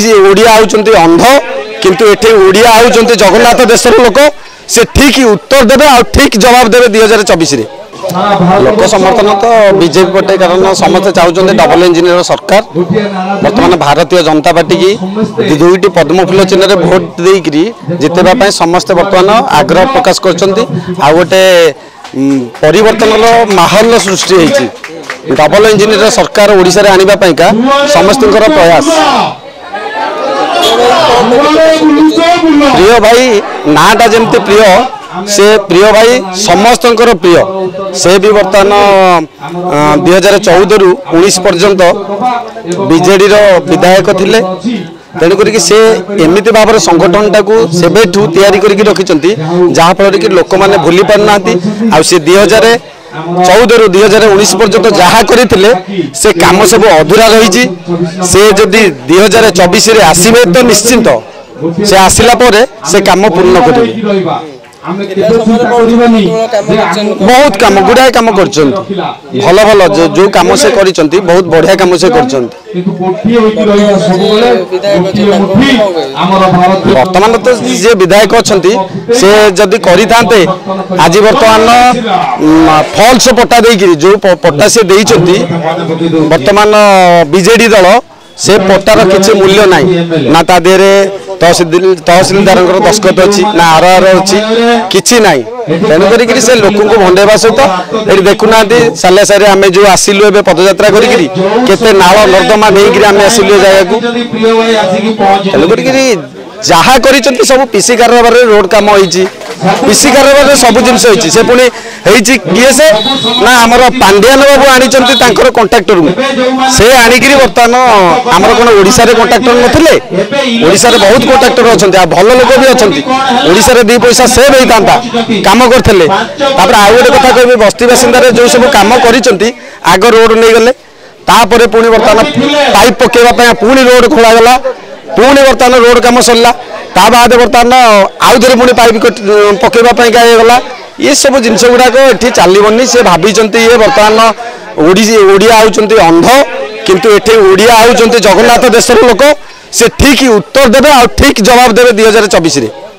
ओडिया होउछन्ते अंध किंतु एठे ओडिया होउछन्ते जगन्नाथ देशर लोक से ठीक उत्तर देबे आ ठीक जवाब देबे 2024 रे। लोक समर्थन तो बीजेपी पटे कारण समस्त चाहते डबल इंजिनियर सरकार बर्तमान भारतीय जनता पार्टी की दुईट पद्मफुल चिन्ह भोट देकर जितेबाई समस्ते बर्तमान आग्रह प्रकाश करोटे परिवर्तन माहौल सृष्टि होती डबल इंजिनियर सरकार ओडिशा रे आनिबा पई का समस्त प्रयास। प्रिय भाई नाटा जमती प्रिय से प्रिय भाई समस्त प्रिय से भी बर्तमान 2014 रु 19 पर्यंत बीजेडी रो विधायक थिले तेणुकर से एमती भाव संगठन टाक से रखिंट जहाँफल कि लोक मैंने भूली पारना आ 2014 रु 2019 पर्यंत जहाँ करते से काम सब अधूरा रही से जदि 2024 रे आसवे तो निश्चिंत से आसला से काम पूर्ण करेंगे। बहुत काम गुड़ाए कम कर भल भल जो कम से कर बहुत बढ़िया कम से कर बर्तमान तो जे विधायक अच्छा से जदि करी आज बर्तमान फल्स पट्टा देकर जो पट्टा से बर्तमान बीजेडी दल से पट्टार किसी मूल्य ना ता देहरे तहसिलदार दस्खत अच्छी ना आर आर अच्छी किसी ना तेणुकर से लोक को भंडेवा सहित ये देखुना सारे सारे आम जो आसिलु ए पदयात्रा करते नाल नर्दमा नहीं आम आसिलु जगह तेणुकर जहाँ कर सब पीसी कारबार रोड कम होती पीसी कारबार सब जिनस से पुणी किए से ना आम पांडियान बाबू आनी कंट्राक्टर से आणिक बर्तमान आम कौन ओडिशा रे कंट्राक्टर नथिले ओडिशा रे बहुत कंट्राक्टर अच्छा भल लोक भी अच्छा ओडिशा रे 2 पैसा सेव होता कम करते आउ गोटे कथा कह बस्ती बासिंदा जो सब कम कर आग रोड नहीं गले तापर पुणी बर्तमान पाइप पकड़ा पुणी रोड खोलगला पुणी बर्तमान रोड कम सरला बाद बर्तमान आउ थे पुणी पाइप पकड़ा ये सब जिनस गुड़ाक ये चलनी से भाई ये बर्तमान ओडिया होउछन्ते अंध किंतु एठे ओडिया होउछन्ते जगन्नाथ देशर लोक से ठीक उत्तर देबे आ ठीक जवाब देबे 2024 रे।